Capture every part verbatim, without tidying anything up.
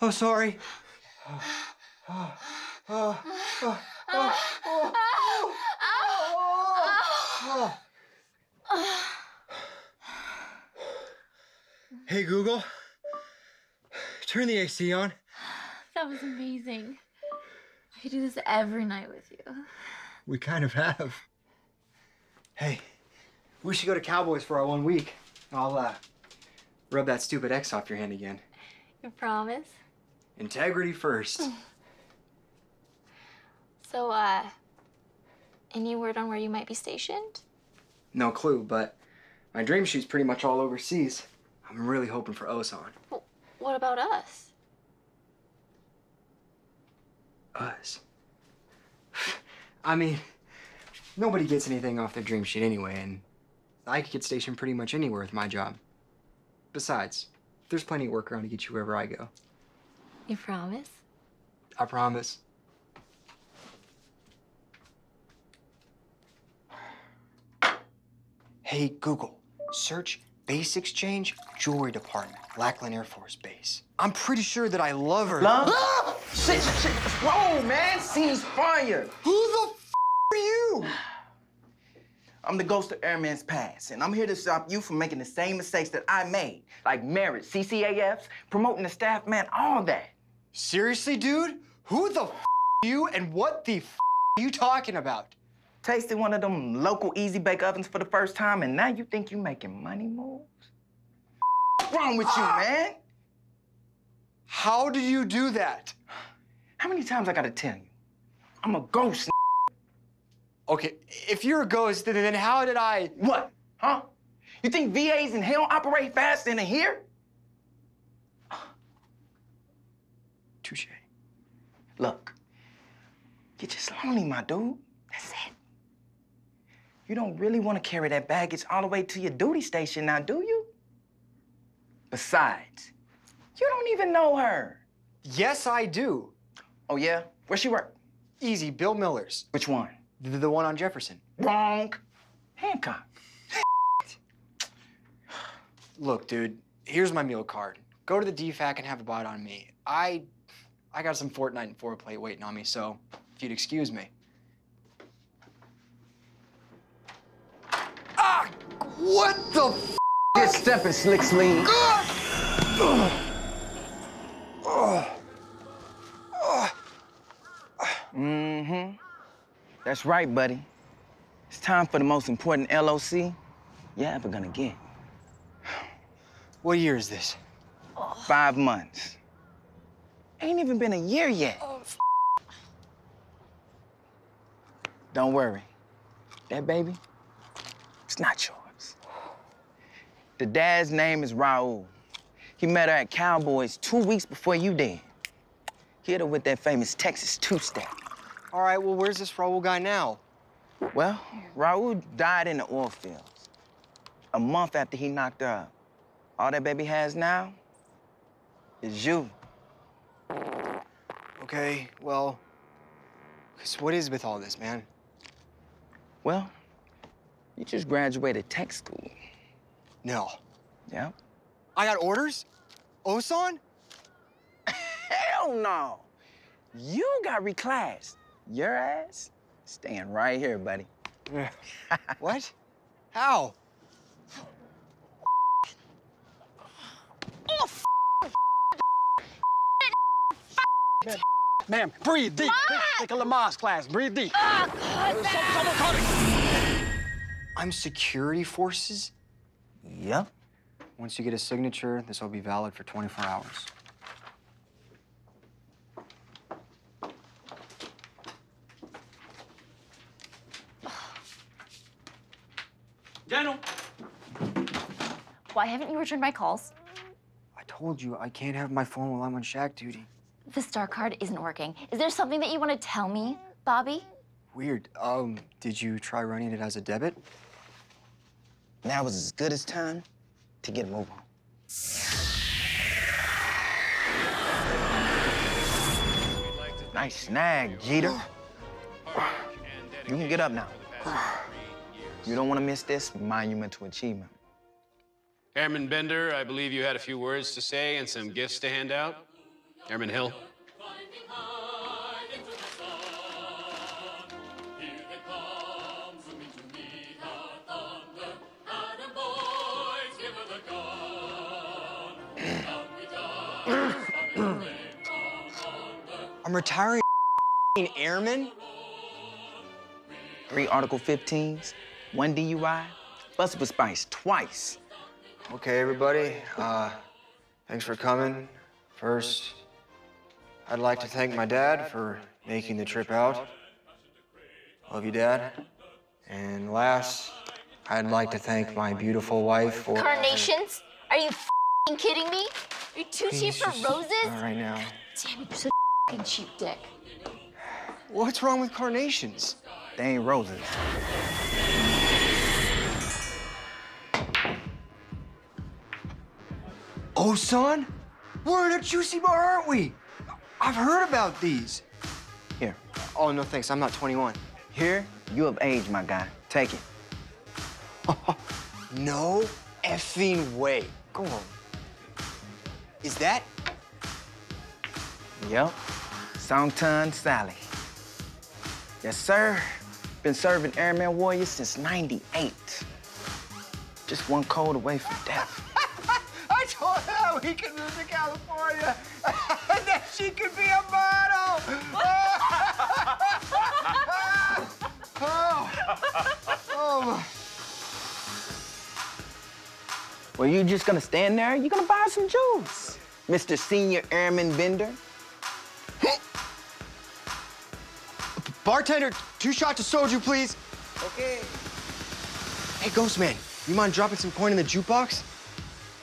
Oh, sorry. Oh, oh, oh, oh, oh, oh, oh, oh, oh. Hey, Google, turn the A C on. That was amazing. I could do this every night with you. We kind of have. Hey, we should go to Cowboys for our one week. I'll uh, rub that stupid X off your hand again. You promise? Integrity first. So, uh, any word on where you might be stationed? No clue, but my dream shoot's pretty much all overseas. I'm really hoping for Osan. Well, what about us? Us. I mean, nobody gets anything off their dream sheet anyway, and I could get stationed pretty much anywhere with my job. Besides, there's plenty of work around to get you wherever I go. You promise? I promise. Hey, Google, search Base Exchange Jewelry Department, Lackland Air Force Base. I'm pretty sure that I love her. Love? Shit, shit, shit. Whoa, man. Seems fire. Who the f are you? I'm the ghost of Airman's past, and I'm here to stop you from making the same mistakes that I made, like marriage, C C A Fs, promoting the staff, man, all that. Seriously, dude? Who the f are you, and what the f are you talking about? Tasted one of them local easy bake ovens for the first time, and now you think you making money moves? What's wrong with you, ah. man? How do you do that? How many times I gotta tell you? I'm a ghost. Okay, if you're a ghost, then, then how did I? What? Huh? You think V As in hell operate faster than here? Touche. Look, you're just lonely, my dude. That's it. You don't really want to carry that baggage all the way to your duty station now, do you? Besides, you don't even know her. Yes, I do. Oh, yeah? Where she work? Easy, Bill Miller's. Which one? The, the one on Jefferson. Wrong. Hancock. Look, dude, here's my meal card. Go to the D FAC and have a bite on me. I, I got some Fortnite and foreplay waiting on me, so if you'd excuse me. Ah! What the f***? Get stepping, Slick Sling. Mm-hmm. That's right, buddy. It's time for the most important L O C you're ever gonna get. What year is this? Oh. Five months. Ain't even been a year yet. Oh, f Don't worry. That baby, it's not yours. The dad's name is Raul. He met her at Cowboys two weeks before you did. Hit her with that famous Texas two-step. All right, well, where's this Raul guy now? Well, Raul died in the oil fields a month after he knocked her up. All that baby has now is you. Okay, well, because what is with all this, man? Well, you just graduated tech school. No. Yeah. I got orders? Osan? Hell no. You got reclassed. Your ass staying right here, buddy. What? How? Oh, ma'am, breathe deep. Mom! Take a Lamaze class. Breathe deep. Oh, God, so, I'm security forces? Yep. Once you get a signature, this will be valid for twenty-four hours. Daniel! Why haven't you returned my calls? I told you I can't have my phone while I'm on shack duty. The star card isn't working. Is there something that you want to tell me, Bobby? Weird. Um, did you try running it as a debit? Now is as good as time to get a move on. Nice snag, Jeter. You can get up now. You don't want to miss this monumental achievement. Airman Bender, I believe you had a few words to say and some gifts to hand out. Airman Hill. I'm retiring airman. Three Article fifteens, one D U I, busted with spice twice. Okay, everybody, uh, thanks for coming. First, I'd like to thank my dad for making the trip out. Love you, Dad. And last, I'd like to thank my beautiful wife for... Carnations? Are you f***ing kidding me? You're too cheap for roses? Not right now. Damn, you're so f***ing cheap, Dick. What's wrong with carnations? They ain't roses. Oh, son, we're in a juicy bar, aren't we? I've heard about these. Here. Oh, no thanks, I'm not twenty-one. Here, you of age, my guy. Take it. No effing way. Go on. Is that? Yep. Songtan Sally. Yes, sir. Been serving Airman Warriors since ninety-eight. Just one cold away from death. I told her we could move to California and that she could be a model. Oh. Oh, my. Well, you just gonna stand there? You gonna buy some juice, Mister Senior Airman Bender? Bartender, two shots of soju, please. Okay. Hey, Ghost Man, you mind dropping some coin in the jukebox?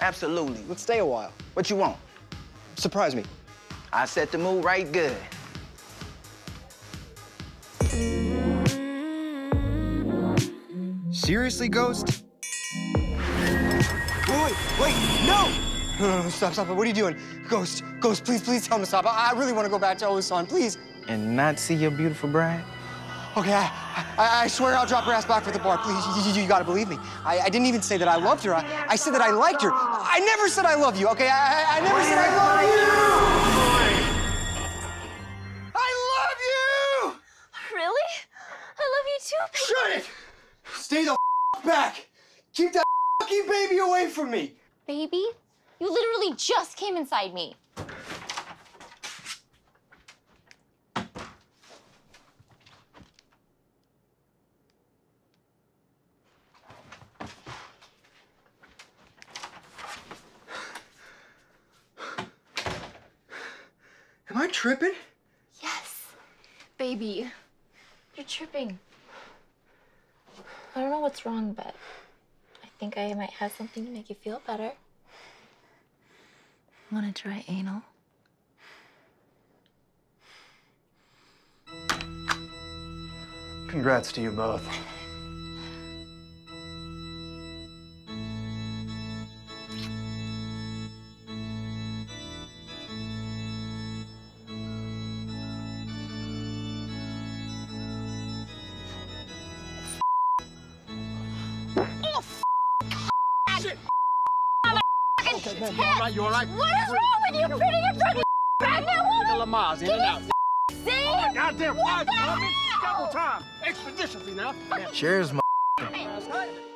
Absolutely. Let's stay a while. What you want? Surprise me. I set the mood right good. Seriously, Ghost? Wait, wait, wait, no! No, no, no, stop, stop, what are you doing? Ghost, Ghost, please, please tell me to stop. I, I really want to go back to Osan, please. And not see your beautiful bride? Okay, I, I, I swear I'll drop her ass back for the bar. Please, you, you, you gotta believe me. I, I didn't even say that I loved her. I, I said that I liked her. I never said I love you, okay? I, I never said I love you! I love you! Really? I love you too, baby. Shut it! Stay the f back! Keep that fucking baby away from me! Baby? You literally just came inside me. Am I tripping? Yes, baby. You're tripping. I don't know what's wrong, but I think I might have something to make you feel better. Wanna try anal? Congrats to you both. You all right? What is wrong with you? Pretty good fucking pregnant woman? Can you see? Oh, goddamn! What the hell? Double time, expeditiously now. Cheers, my.